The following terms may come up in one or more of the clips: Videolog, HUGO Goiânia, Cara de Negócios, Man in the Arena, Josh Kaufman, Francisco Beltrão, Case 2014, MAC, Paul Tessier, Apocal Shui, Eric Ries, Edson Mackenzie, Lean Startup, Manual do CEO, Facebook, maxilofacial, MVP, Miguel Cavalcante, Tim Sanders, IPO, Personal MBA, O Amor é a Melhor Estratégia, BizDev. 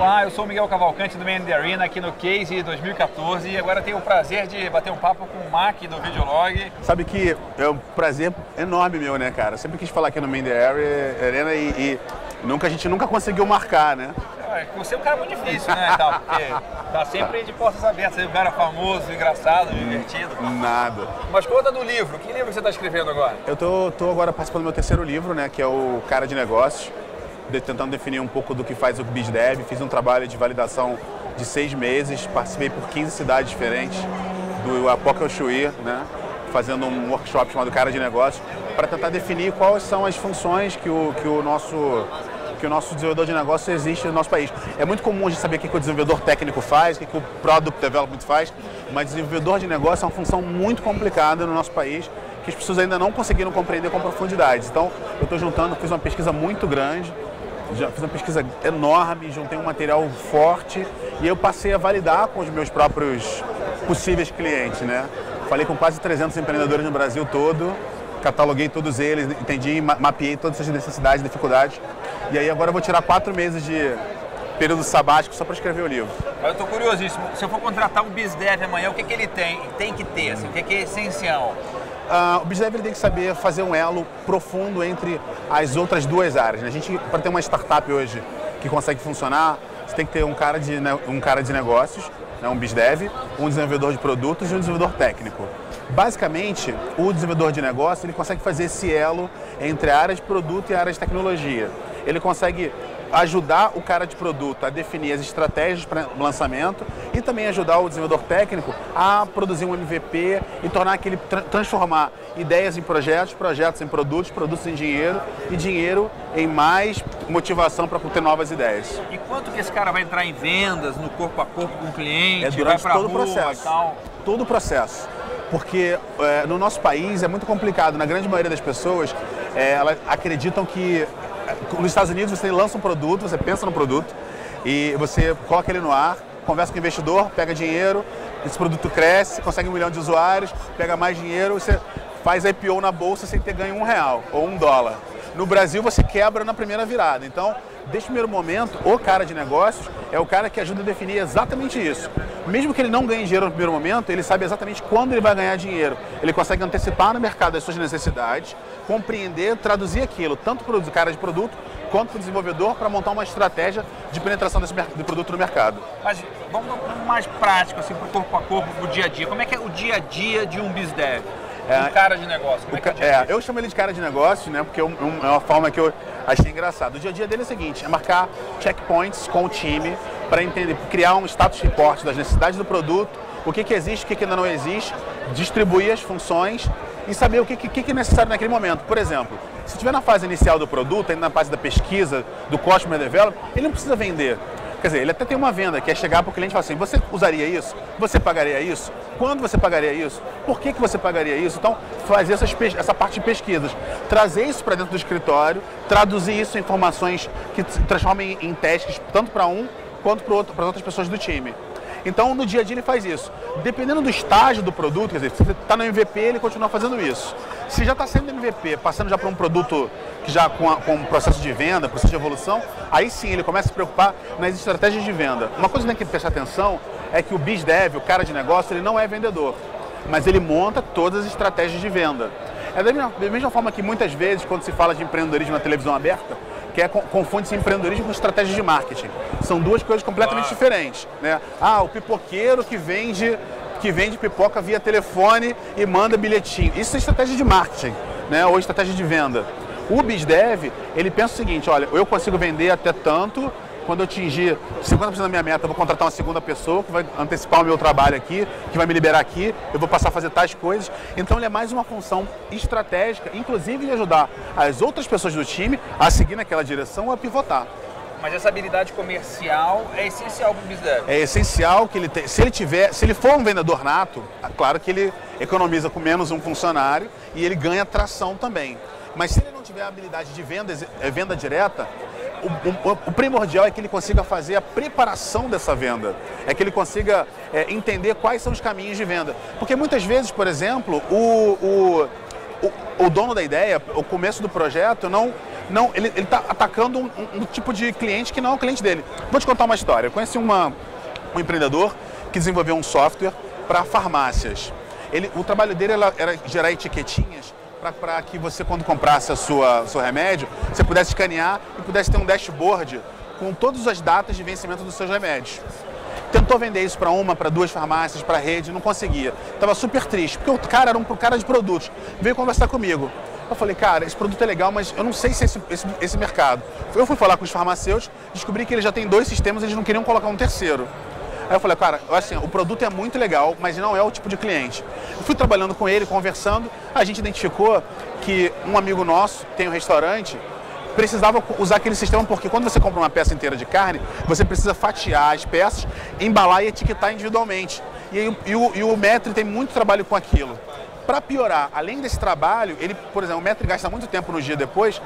Olá, eu sou o Miguel Cavalcante do Man in the Arena aqui no Case 2014 e agora tenho o prazer de bater um papo com o MAC do Videolog. Sabe que é um prazer enorme meu, né, cara? Sempre quis falar aqui no Man in the Arena e a gente nunca conseguiu marcar, né? Você é um cara muito difícil, né? Porque tá sempre de portas abertas, um cara famoso, engraçado, divertido. Nada. Mas conta do livro, que livro você tá escrevendo agora? Eu tô agora participando do meu terceiro livro, né? Que é o Cara de Negócios, tentando definir um pouco do que faz o BizDev. Fiz um trabalho de validação de 6 meses, participei por 15 cidades diferentes do Apocal Shui, né? Fazendo um workshop chamado Cara de Negócios, para tentar definir quais são as funções que o nosso desenvolvedor de negócio existe no nosso país. É muito comum a gente saber o que o desenvolvedor técnico faz, o que o Product Development faz, mas desenvolvedor de negócio é uma função muito complicada no nosso país, que as pessoas ainda não conseguiram compreender com profundidade. Então, eu estou juntando, fiz uma pesquisa muito grande, já fiz uma pesquisa enorme, juntei um material forte e eu passei a validar com os meus próprios possíveis clientes, né? Falei com quase 300 empreendedores no Brasil todo, cataloguei todos eles, entendi, mapeei todas essas necessidades e dificuldades. E aí agora eu vou tirar 4 meses de período sabático só para escrever o livro. Eu estou curiosíssimo. Se eu for contratar um BizDev amanhã, o que ele tem que ter? Assim, o que é essencial? O BizDev tem que saber fazer um elo profundo entre as outras duas áreas, né? A gente, para ter uma startup hoje que consegue funcionar, você tem que ter um cara de negócios, né? Um BizDev, um desenvolvedor de produtos e um desenvolvedor técnico. Basicamente, o desenvolvedor de negócio ele consegue fazer esse elo entre a área de produto e a área de tecnologia. Ele consegue ajudar o cara de produto a definir as estratégias para o lançamento e também ajudar o desenvolvedor técnico a produzir um MVP e tornar aquele, transformar ideias em projetos, projetos em produtos, produtos em dinheiro e dinheiro em mais motivação para ter novas ideias. E quanto que esse cara vai entrar em vendas, no corpo a corpo com o cliente? É durante todo o processo. Todo o processo. Porque no nosso país é muito complicado. Na grande maioria das pessoas, elas acreditam que nos Estados Unidos você lança um produto, você pensa no produto e você coloca ele no ar, conversa com o investidor, pega dinheiro, esse produto cresce, consegue 1 milhão de usuários, pega mais dinheiro, você faz IPO na bolsa sem ter ganho R$1 ou $1. No Brasil você quebra na primeira virada. Então, desde o primeiro momento, o cara de negócios é o cara que ajuda a definir exatamente isso. Mesmo que ele não ganhe dinheiro no primeiro momento, ele sabe exatamente quando ele vai ganhar dinheiro. Ele consegue antecipar no mercado as suas necessidades, compreender, traduzir aquilo, tanto para o cara de produto quanto para o desenvolvedor, para montar uma estratégia de penetração desse produto no mercado. Mas vamos mais prático, assim, para o corpo a corpo, para o dia a dia. Como é que é o dia a dia de um BizDev? Um cara de negócio, como é que é o dia a dia? Eu chamo ele de cara de negócio, né, porque é uma forma que eu achei engraçado. O dia a dia dele é o seguinte, é marcar checkpoints com o time para entender, criar um status report das necessidades do produto, o que existe, o que ainda não existe, distribuir as funções e saber o que é necessário naquele momento. Por exemplo, se estiver na fase inicial do produto, ainda na fase da pesquisa, do customer development, ele não precisa vender. Quer dizer, ele até tem uma venda, que é chegar para o cliente e falar assim, você usaria isso? Você pagaria isso? Quando você pagaria isso? Por que você pagaria isso? Então, fazer essa parte de pesquisas, trazer isso para dentro do escritório, traduzir isso em informações que se transformem em testes, tanto para um quanto para as outras pessoas do time. Então, no dia a dia ele faz isso. Dependendo do estágio do produto, quer dizer, se você está no MVP, ele continua fazendo isso. Se já está sendo MVP, passando já para um produto que já com um processo de venda, processo de evolução, aí sim ele começa a se preocupar nas estratégias de venda. Uma coisa que tem que prestar atenção é que o BizDev, o cara de negócio, ele não é vendedor, mas ele monta todas as estratégias de venda. É da mesma forma que muitas vezes, quando se fala de empreendedorismo na televisão aberta, confunde-se empreendedorismo com estratégia de marketing. São duas coisas completamente diferentes, né? O pipoqueiro que vende pipoca via telefone e manda bilhetinho. Isso é estratégia de marketing, né? Ou estratégia de venda. O BizDev, ele pensa o seguinte, olha, eu consigo vender até tanto, quando eu atingir 50% da minha meta, eu vou contratar uma segunda pessoa que vai antecipar o meu trabalho aqui, que vai me liberar aqui, eu vou passar a fazer tais coisas. Então ele é mais uma função estratégica, inclusive de ajudar as outras pessoas do time a seguir naquela direção ou a pivotar. Mas essa habilidade comercial é essencial para o BizDev? É essencial que ele tenha. Se ele for um vendedor nato, claro que ele economiza com menos um funcionário e ele ganha tração também. Mas se ele não tiver a habilidade de venda direta, o primordial é que ele consiga fazer a preparação dessa venda, é que ele consiga entender quais são os caminhos de venda. Porque muitas vezes, por exemplo, o dono da ideia, o começo do projeto, não não, ele está atacando um tipo de cliente que não é o cliente dele. Vou te contar uma história. Eu conheci um empreendedor que desenvolveu um software para farmácias. O trabalho dele era gerar etiquetinhas para que você, quando comprasse seu remédio, você pudesse escanear e pudesse ter um dashboard com todas as datas de vencimento dos seus remédios. Tentou vender isso para uma, para duas farmácias, para rede, não conseguia. Estava super triste, porque o cara era um cara de produtos. Veio conversar comigo. Eu falei, cara, esse produto é legal, mas eu não sei se esse mercado. Eu fui falar com os farmacêuticos, descobri que eles já têm dois sistemas, eles não queriam colocar um terceiro. Aí eu falei, cara, assim, o produto é muito legal, mas não é o tipo de cliente. Eu fui trabalhando com ele, conversando, a gente identificou que um amigo nosso tem um restaurante, precisava usar aquele sistema porque quando você compra uma peça inteira de carne, você precisa fatiar as peças, embalar e etiquetar individualmente. E o Metri tem muito trabalho com aquilo. Para piorar, além desse trabalho, ele, por exemplo, o Metri gasta muito tempo no dia depois,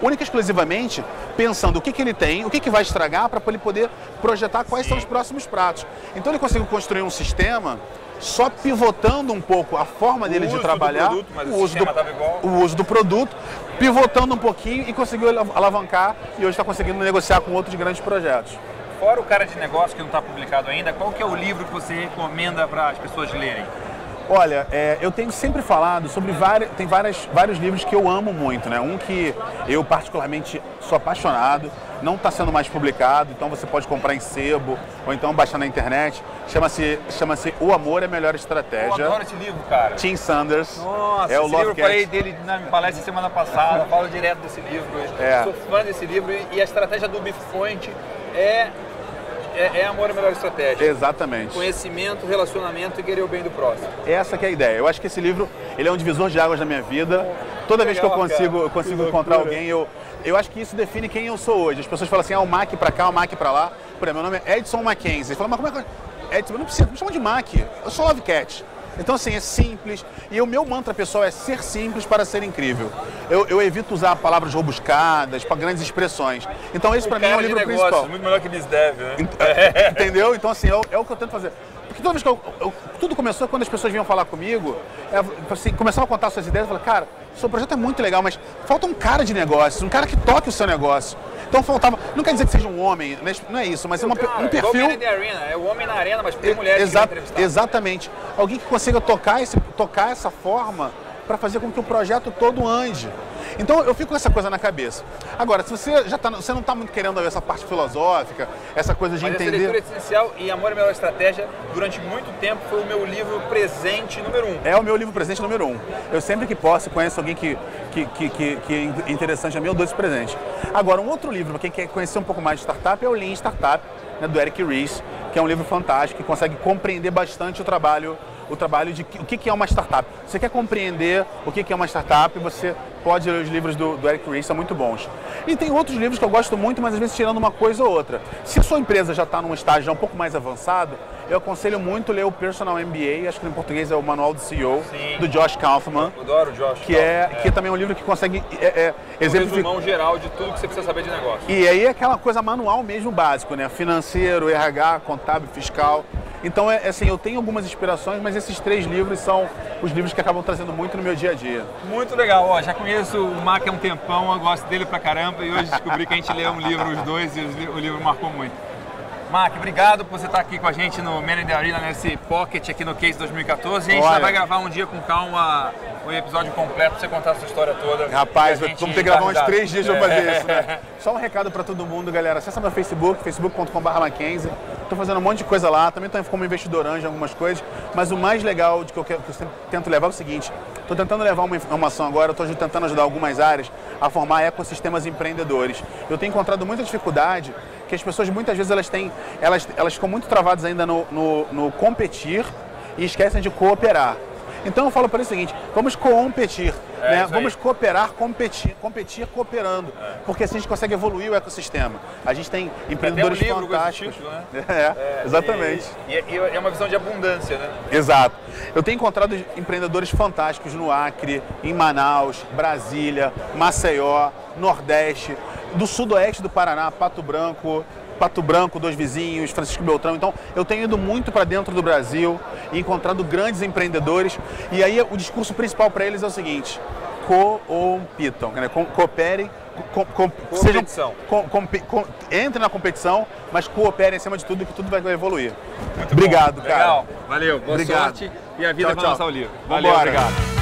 única e exclusivamente pensando o que ele tem, o que vai estragar para ele poder projetar quais são os próximos pratos. Então ele conseguiu construir um sistema só pivotando um pouco a forma dele de trabalhar, o uso do produto, pivotando um pouquinho e conseguiu alavancar e hoje está conseguindo negociar com outros grandes projetos. Fora o Cara de Negócios, que não está publicado ainda, qual que é o livro que você recomenda para as pessoas lerem? Olha, eu tenho sempre falado sobre vários livros que eu amo muito, né? Um que eu particularmente sou apaixonado, não está sendo mais publicado, então você pode comprar em sebo ou então baixar na internet. Chama-se O Amor é a Melhor Estratégia. Eu adoro esse livro, cara. Tim Sanders. Nossa, esse livro eu falei dele na palestra semana passada, falo direto desse livro. Sou fã desse livro e a estratégia do Biffonte é amor é a melhor estratégia. Exatamente. Conhecimento, relacionamento e querer o bem do próximo. Essa que é a ideia. Eu acho que esse livro ele é um divisor de águas na minha vida. Toda vez que eu consigo encontrar alguém, eu acho que isso define quem eu sou hoje. As pessoas falam assim, ah, o MAC pra cá, o MAC pra lá. Por exemplo, meu nome é Edson Mackenzie. Fala, mas como é que... Edson, não precisa, me chama de MAC. Eu sou Love Cat. Então, assim, é simples. E o meu mantra, pessoal, é ser simples para ser incrível. Eu evito usar palavras robuscadas, para grandes expressões. Então, esse, para mim, é o livro principal. Muito melhor que BizDev, né? Entendeu? Então, assim, é o que eu tento fazer. Porque toda vez que tudo começou quando as pessoas vinham falar comigo, assim, começavam a contar suas ideias, eu falava, cara, seu projeto é muito legal, mas falta um cara de negócio, um cara que toque o seu negócio. Então faltava, não quer dizer que seja um homem, não é isso, mas um perfil... Man in the Arena, é o homem na arena, mas tem mulheres que vão entrevistar. Exatamente. Alguém que consiga tocar essa forma para fazer com que o projeto todo ande. Então eu fico com essa coisa na cabeça. Agora, se você você não está muito querendo ver essa parte filosófica, essa coisa de entender... Mas essa leitura é essencial e Amor é a Melhor Estratégia, durante muito tempo, foi o meu livro presente número 1. É o meu livro presente número 1. Eu sempre que posso conheço alguém que é interessante a mim, eu dou esse presente. Agora, um outro livro, para quem quer conhecer um pouco mais de startup, é o Lean Startup, né, do Eric Ries, que é um livro fantástico, que consegue compreender bastante o trabalho de o que é uma startup. Você quer compreender o que é uma startup, você pode ler os livros do Eric Ries, são muito bons. E tem outros livros que eu gosto muito, mas às vezes tirando uma coisa ou outra. Se a sua empresa já está num estágio já um pouco mais avançado, eu aconselho muito ler o Personal MBA, acho que em português é o Manual do CEO, sim, do Josh Kaufman. Eu adoro o Josh Kaufman. Que é também um livro que consegue exemplificar... Um resumão geral de tudo que você precisa saber de negócio. E aí é aquela coisa manual mesmo, básico, né? Financeiro, RH, contábil, fiscal. Então, assim, eu tenho algumas inspirações, mas esses 3 livros são os livros que acabam trazendo muito no meu dia a dia. Muito legal. Ó, já conheço o Mac há um tempão, eu gosto dele pra caramba e hoje descobri que a gente lê um livro, os dois, e o livro marcou muito. Mac, obrigado por você estar aqui com a gente no Man in the Arena, nesse pocket aqui no Case 2014. E a gente vai gravar um dia com calma um episódio completo pra você contar a sua história toda. Rapaz, vamos ter que gravar uns 3 dias pra fazer isso, né? Só um recado pra todo mundo, galera. Acessa meu Facebook, facebook.com/Mackenzie. Estou fazendo um monte de coisa lá, também estou como investidor anjo em algumas coisas, mas o mais legal que eu sempre tento levar é o seguinte, estou tentando levar uma informação agora, estou tentando ajudar algumas áreas a formar ecossistemas empreendedores. Eu tenho encontrado muita dificuldade, que as pessoas muitas vezes elas ficam muito travadas ainda no competir e esquecem de cooperar. Então eu falo para eles o seguinte, vamos competir, né? Vamos cooperar, competir cooperando, porque assim a gente consegue evoluir o ecossistema. A gente tem empreendedores fantásticos. Tem um livro com esse título, né? Exatamente. E é uma visão de abundância, né? Exato. Eu tenho encontrado empreendedores fantásticos no Acre, em Manaus, Brasília, Maceió, Nordeste, do Sudoeste do Paraná, Pato Branco, Dois Vizinhos, Francisco Beltrão. Então, eu tenho ido muito para dentro do Brasil e encontrado grandes empreendedores. E aí, o discurso principal para eles é o seguinte: compitam, né? Cooperem, entrem na competição, mas cooperem acima de tudo, que tudo vai evoluir. Muito obrigado, bom. Cara. Legal. Valeu, boa sorte e a vida vai lançar o livro. Valeu, obrigado.